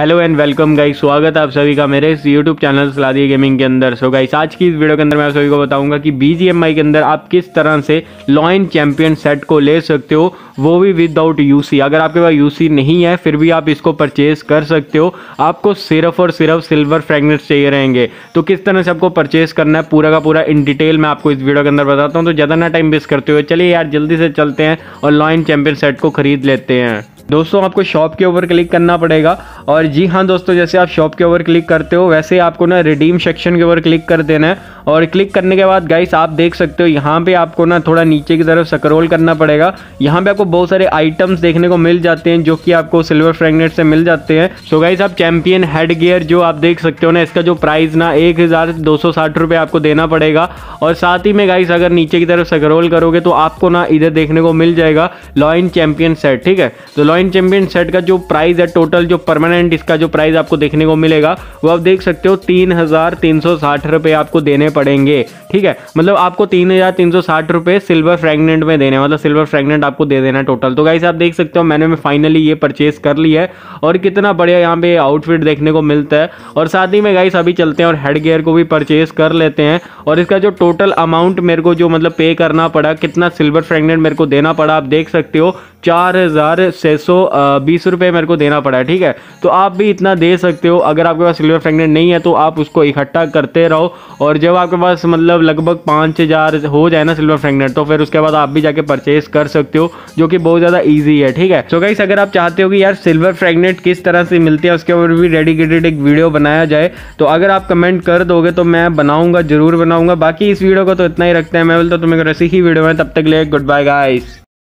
Hello and welcome guys, स्वागत है आप सभी का मेरे इस यूट्यूब चैनल लादी गेमिंग के अंदर। सो गाइस, आज की इस वीडियो के अंदर मैं आप सभी को बताऊंगा कि बीजीएमआई के अंदर आप किस तरह से लायन चैंपियन सेट को ले सकते हो, वो भी विदाउट यूसी। अगर आपके पास यूसी नहीं है फिर भी आप इसको परचेज कर सकते हो। आपको सिर्फ और सिर्फ सिल्वर फ्रैगमेंट्स चाहिए रहेंगे। तो किस तरह से आपको परचेज करना है पूरा का पूरा इन डिटेल मैं आपको इस वीडियो के अंदर बताता हूँ। तो ज़्यादा ना टाइम वेस्ट करते हुए चलिए यार जल्दी से चलते हैं और लायन चैंपियन सेट को खरीद लेते हैं। दोस्तों, आपको शॉप के ऊपर क्लिक करना पड़ेगा और जी हाँ दोस्तों, जैसे आप शॉप के ऊपर क्लिक करते हो वैसे आपको ना रिडीम सेक्शन के ऊपर क्लिक कर देना है। और क्लिक करने के बाद गाइस आप देख सकते हो यहाँ पे आपको ना थोड़ा नीचे की तरफ स्क्रॉल करना पड़ेगा। यहाँ पे आपको बहुत सारे आइटम्स देखने को मिल जाते हैं जो कि आपको सिल्वर फ्रैगमेंट से मिल जाते हैं। सो गाइस, आप चैंपियन हेड गियर जो आप देख सकते हो ना, इसका जो प्राइस ना 1260 रुपये आपको देना पड़ेगा। और साथ ही में गाइस अगर नीचे की तरफ स्क्रॉल करोगे तो आपको ना इधर देखने को मिल जाएगा लायन चैंपियन सेट। ठीक है, तो लायन चैंपियन सेट का जो प्राइस है टोटल, जो परमानेंट इसका जो प्राइस आपको देखने को मिलेगा वो आप देख सकते हो 3360 रुपये आपको देने पड़ेंगे। ठीक है, मतलब आपको 3360 रुपये सिल्वर फ्रैगमेंट में देने, मतलब सिल्वर फ्रैगमेंट आपको दे देना टोटल। तो गाइस आप देख सकते हो मैंने फाइनली ये परचेज कर लिया है और कितना बढ़िया यहाँ पे आउटफिट देखने को मिलता है। और साथ ही में गाइस अभी चलते हैं और हेड गियर को भी परचेज कर लेते हैं। और इसका जो टोटल अमाउंट मेरे को जो मतलब पे करना पड़ा, कितना सिल्वर फ्रैगमेंट मेरे को देना पड़ा आप देख सकते हो 4620 रुपये मेरे को देना पड़ा है। ठीक है, तो आप भी इतना दे सकते हो। अगर आपके पास सिल्वर फ्रैगमेंट नहीं है तो आप उसको इकट्ठा करते रहो और जब आपके पास मतलब लगभग 5000 हो जाए ना सिल्वर फ्रैगमेंट, तो फिर उसके बाद आप भी जाके परचेस कर सकते हो, जो कि बहुत ज़्यादा ईजी है। ठीक है, तो गाइस अगर आप चाहते हो कि यार सिल्वर फ्रैगमेंट किस तरह से मिलती है उसके ऊपर भी डेडिकेटेड एक वीडियो बनाया जाए, तो अगर आप कमेंट कर दोगे तो मैं बनाऊँगा, जरूर बनाऊँगा। बाकी इस वीडियो को तो इतना ही रखते हैं, मैं बोलता हूँ तुम्हें ऐसी ही वीडियो में, तब तक ले गुड बाय गाइस।